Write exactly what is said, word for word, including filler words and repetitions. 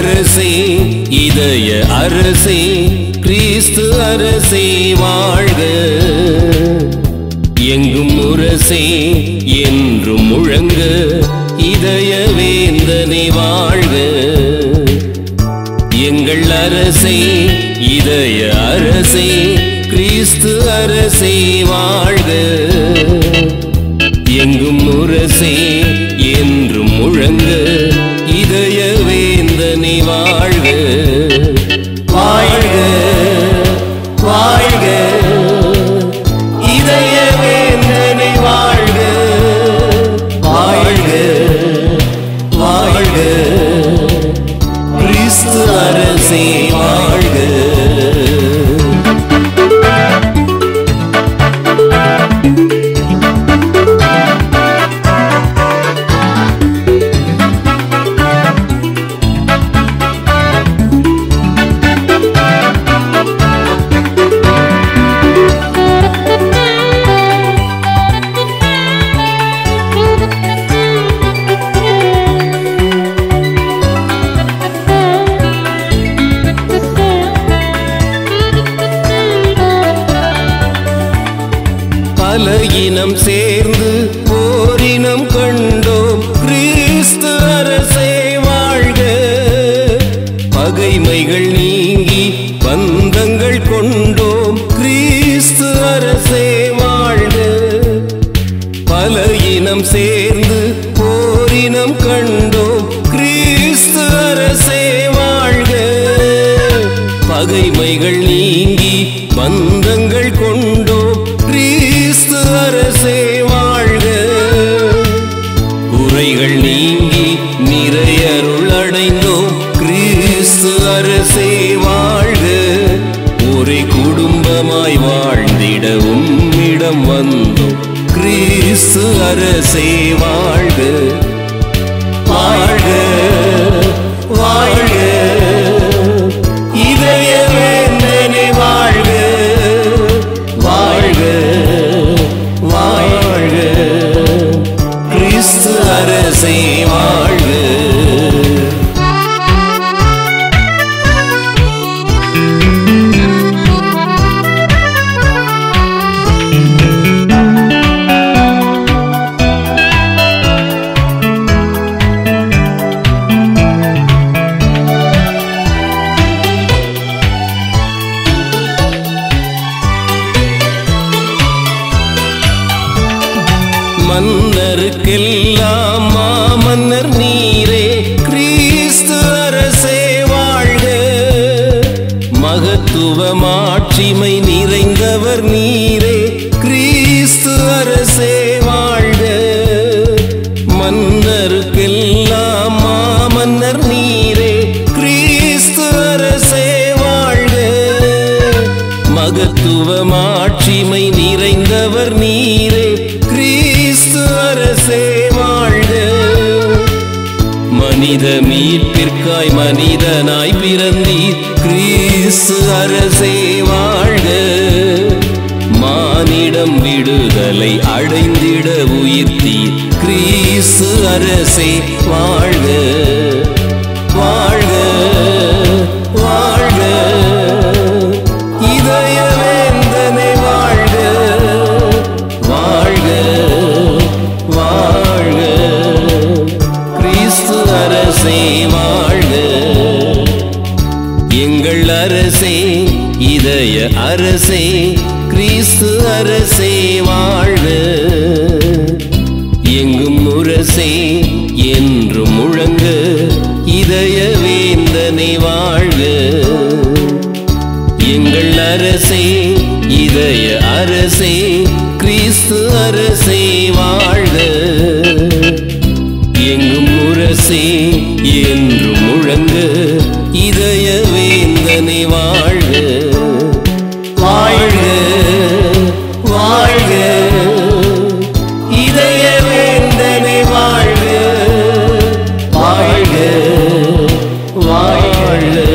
அரசே, இதய அரசே, கிறிஸ்து அரசே வாழ்க. எங்கும் முரசே என்றும் முழங்க, இதய வேந்தனை வாழ்க. எங்கள் அரசே, இதய அரசே, கிறிஸ்து அரசே வாழ்க. எங்கும் முரசே என்றும் முழங்க, இதய வேந்தனை வாழ்க. வாழ்க வாழ்க இதய வேந்தனை வாழ்க. வாழ்க வாழ்க கிறிஸ்து அரசே வாழ்க. பல இனம் சேர்ந்து போரினம் கண்டோம், கிறிஸ்து அரசே வாழ்க. பகைமைகள் நீங்கி பந்தங்கள் கொண்டோம், கிறிஸ்து அரசே வாழ்க. பல இனம் சேர்ந்து போரினம் கண்டோம், கிறிஸ்து அரசே வாழ்க. பகைமைகள் நீங்கி பந்தங்கள் கொண்டோம், கிறிஸ்து அரசே வாழ்க. குறைகள் நீங்கி நிறையருள் அடைந்தோம், கிறிஸ்து அரசே வாழ்க. ஒரே குடும்பமாய் வாழ்ந்திடவும் இடம் வந்தோம், கிறிஸ்து அரசே வாழ்க. வாழ்க வாழ்க இதய வேந்தனை வாழ்க. வாழ்க வாழ்க கிறிஸ்து அரசே வாழ்க. மன்னருக்கெல்லாம் மாமன்னர் நீரே, கிறிஸ்து அரசே வாழ்க. மகத்துவமாட்சிமை நிறைந்தவர் நீரே, கிறிஸ்து அரசே வாழ்க. மன்னருக்கெல்லாம் மாமன்னர் நீரே, கிறிஸ்து அரசே வாழ்க. மகத்துவமாட்சிமை நிறைந்தவர் நீரே, கிறிஸ்து அரசே வாழ்க. மனித மீட்பிற்காய் மனிதனாய் பிறந்தீர், கிறிஸ்து அரசே வாழ்க. மானிடம் விடுதலை அடைந்திட உயிர்த்தீர், கிறிஸ்து அரசே வாழ்க. வாழ்க வாழ்க இதய வேந்தனை வாழ்க. வாழ்க வாழ்க கிறிஸ்து அரசே வாழ்க. எங்கள் அரசே, இதய அரசே, கிறிஸ்து அரசே வாழ்க. எங்கும் முரசே என்று முழங்க, இதய வேந்தனை வாழ்க. எங்கள் அரசே, இதய அரசே, கிறிஸ்து அரசே வாழ்க. எங்கும் முரசே என்று முழங்க, இதய வேந்தனை வாழ்க. வாழ்க வாழ்க இதய வேந்தனை வாழ்க. வாழ்க வாழ்க